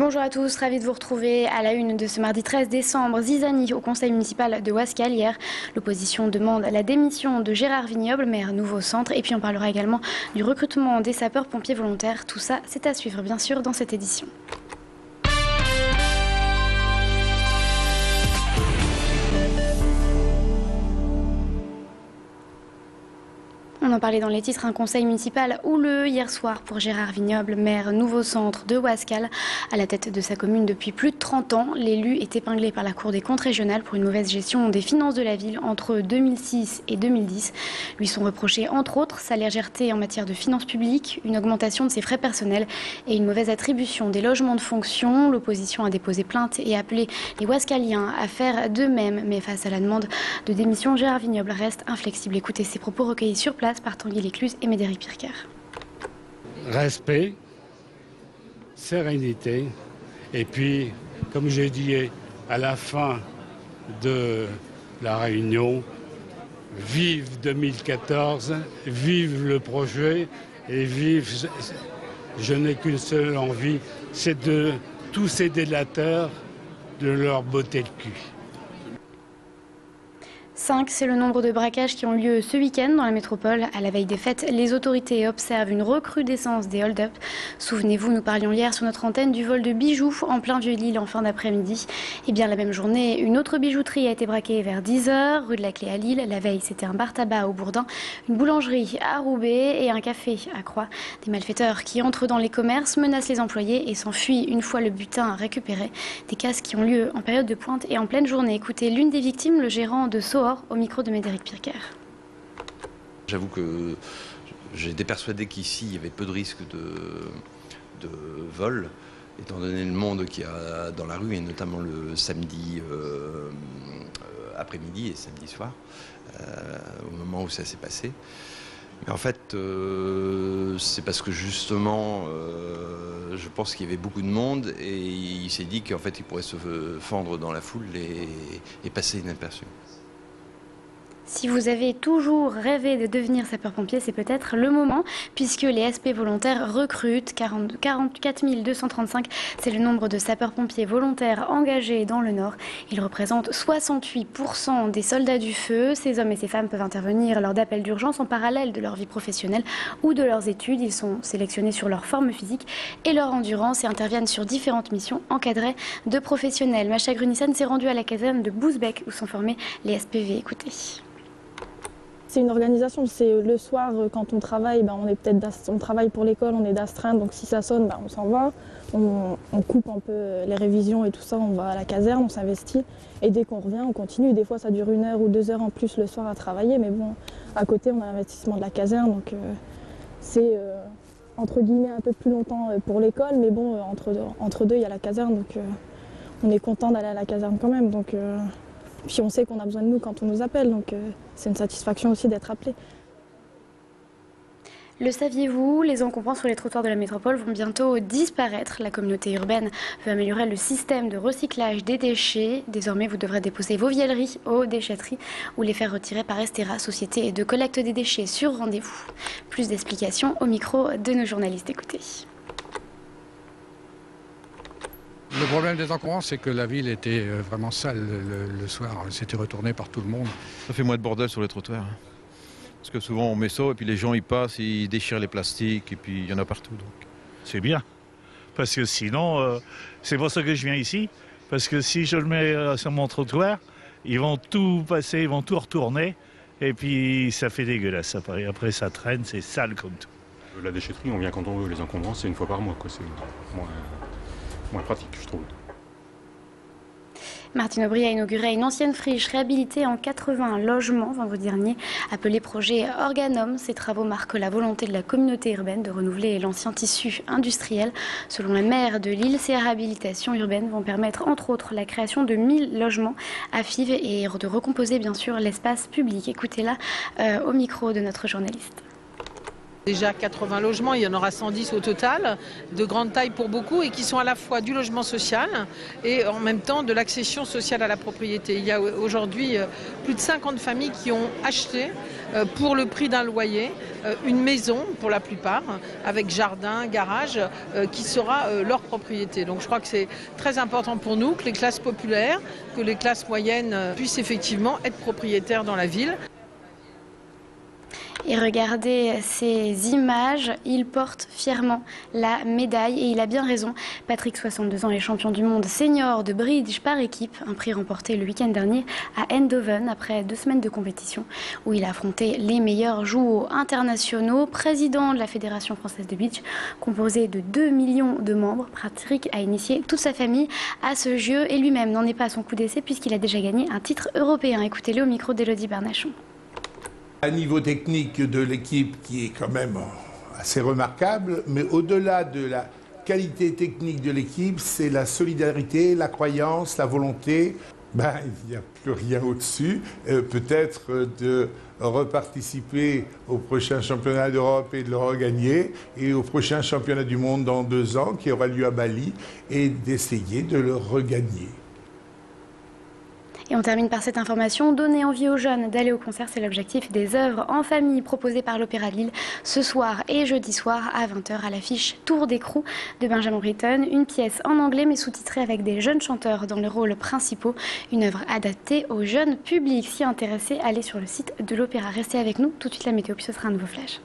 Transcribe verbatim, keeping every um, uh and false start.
Bonjour à tous, ravi de vous retrouver à la une de ce mardi treize décembre. Zizanie au conseil municipal de Wasquehal hier. L'opposition demande la démission de Gérard Vignoble, maire nouveau centre. Et puis on parlera également du recrutement des sapeurs-pompiers volontaires. Tout ça, c'est à suivre bien sûr dans cette édition. On en parlait dans les titres, un conseil municipal houleux hier soir pour Gérard Vignoble, maire nouveau centre de Wasquehal. À la tête de sa commune depuis plus de trente ans, l'élu est épinglé par la Cour des comptes régionales pour une mauvaise gestion des finances de la ville entre deux mille six et deux mille dix. Lui sont reprochés entre autres sa légèreté en matière de finances publiques, une augmentation de ses frais personnels et une mauvaise attribution des logements de fonction. L'opposition a déposé plainte et appelé les Wasquehaliens à faire de même. Mais face à la demande de démission, Gérard Vignoble reste inflexible. Écoutez ses propos recueillis sur place par Tanguy L'Écluse et Médéric Pircaire. Respect, sérénité, et puis, comme j'ai dit à la fin de la réunion, vive deux mille quatorze, vive le projet, et vive, je n'ai qu'une seule envie, c'est de tous ces délateurs de leur beauté de cul. cinq, c'est le nombre de braquages qui ont lieu ce week-end dans la métropole. À la veille des fêtes, les autorités observent une recrudescence des hold-up. Souvenez-vous, nous parlions hier sur notre antenne du vol de bijoux en plein Vieux-Lille en fin d'après-midi. Et bien la même journée, une autre bijouterie a été braquée vers dix heures, rue de la Clé à Lille. La veille, c'était un bar-tabac au Bourdin, une boulangerie à Roubaix et un café à Croix. Des malfaiteurs qui entrent dans les commerces, menacent les employés et s'enfuient une fois le butin récupéré. Des casses qui ont lieu en période de pointe et en pleine journée. Écoutez l'une des victimes, le gérant de Sohor, au micro de Médéric Pircaire. J'avoue que j'étais persuadé qu'ici il y avait peu de risques de, de vol, étant donné le monde qu'il y a dans la rue, et notamment le samedi euh, après-midi et samedi soir, euh, au moment où ça s'est passé. Mais en fait, euh, c'est parce que justement, euh, je pense qu'il y avait beaucoup de monde et il s'est dit qu'en fait il pourrait se fendre dans la foule et, et passer inaperçu. Si vous avez toujours rêvé de devenir sapeur-pompier, c'est peut-être le moment, puisque les S P volontaires recrutent. quarante-quatre mille deux cent trente-cinq, c'est le nombre de sapeurs-pompiers volontaires engagés dans le Nord. Ils représentent soixante-huit pour cent des soldats du feu. Ces hommes et ces femmes peuvent intervenir lors d'appels d'urgence en parallèle de leur vie professionnelle ou de leurs études. Ils sont sélectionnés sur leur forme physique et leur endurance et interviennent sur différentes missions encadrées de professionnels. Macha Grunissen s'est rendue à la caserne de Bouzbek où sont formés les S P V. Écoutez. C'est une organisation, c'est le soir quand on travaille, ben on, est on travaille pour l'école, on est d'astreinte, donc si ça sonne, ben on s'en va, on, on coupe un peu les révisions et tout ça, on va à la caserne, on s'investit et dès qu'on revient, on continue. Des fois ça dure une heure ou deux heures en plus le soir à travailler, mais bon, à côté on a l'investissement de la caserne, donc euh, c'est euh, entre guillemets un peu plus longtemps pour l'école, mais bon, entre, entre deux il y a la caserne, donc euh, on est content d'aller à la caserne quand même. Donc, euh, puis on sait qu'on a besoin de nous quand on nous appelle, donc euh, c'est une satisfaction aussi d'être appelé. Le saviez-vous, les encombrants sur les trottoirs de la métropole vont bientôt disparaître. La communauté urbaine veut améliorer le système de recyclage des déchets. Désormais, vous devrez déposer vos vielleries aux déchetteries ou les faire retirer par Estera, société de collecte des déchets sur rendez-vous. Plus d'explications au micro de nos journalistes. Écoutez. Le problème des encombrants, c'est que la ville était vraiment sale le, le soir. C'était retourné par tout le monde. Ça fait moins de bordel sur les trottoirs. Hein. Parce que souvent on met ça et puis les gens ils passent, ils déchirent les plastiques et puis il y en a partout. C'est bien. Parce que sinon, euh, c'est pour ça que je viens ici. Parce que si je le mets sur mon trottoir, ils vont tout passer, ils vont tout retourner. Et puis ça fait dégueulasse. Après, après ça traîne, c'est sale comme tout. La déchetterie, on vient quand on veut. Les encombrants, c'est une fois par mois. Quoi. C'est... Moi, euh... moins pratique, je trouve. Martine Aubry a inauguré une ancienne friche réhabilitée en quatre-vingts logements vendredi dernier, appelée Projet Organum. Ces travaux marquent la volonté de la communauté urbaine de renouveler l'ancien tissu industriel. Selon la maire de Lille, ces réhabilitations urbaines vont permettre entre autres la création de mille logements à Fives et de recomposer bien sûr l'espace public. Écoutez-la euh, au micro de notre journaliste. Déjà quatre-vingts logements, il y en aura cent dix au total, de grande taille pour beaucoup et qui sont à la fois du logement social et en même temps de l'accession sociale à la propriété. Il y a aujourd'hui plus de cinquante familles qui ont acheté pour le prix d'un loyer une maison pour la plupart avec jardin, garage qui sera leur propriété. Donc je crois que c'est très important pour nous que les classes populaires, que les classes moyennes puissent effectivement être propriétaires dans la ville. Et regardez ces images, il porte fièrement la médaille et il a bien raison. Patrick, soixante-deux ans, est champion du monde senior de bridge par équipe, un prix remporté le week-end dernier à Eindhoven après deux semaines de compétition où il a affronté les meilleurs joueurs internationaux. Président de la Fédération française de bridge, composée de deux millions de membres, Patrick a initié toute sa famille à ce jeu et lui-même n'en est pas à son coup d'essai puisqu'il a déjà gagné un titre européen. Écoutez-le au micro d'Élodie Bernachon. Un niveau technique de l'équipe qui est quand même assez remarquable, mais au-delà de la qualité technique de l'équipe, c'est la solidarité, la croyance, la volonté. Ben, il n'y a plus rien au-dessus. Euh, peut-être de reparticiper au prochain championnat d'Europe et de le regagner, et au prochain championnat du monde dans deux ans, qui aura lieu à Bali, et d'essayer de le regagner. Et on termine par cette information. Donner envie aux jeunes d'aller au concert, c'est l'objectif des œuvres en famille proposées par l'Opéra de Lille ce soir et jeudi soir à vingt heures à l'affiche Tour d'écrou de Benjamin Britten. Une pièce en anglais mais sous-titrée avec des jeunes chanteurs dans les rôles principaux. Une œuvre adaptée aux jeunes publics. Si intéressés, allez sur le site de l'Opéra. Restez avec nous, tout de suite la météo, puis ce sera un nouveau flash.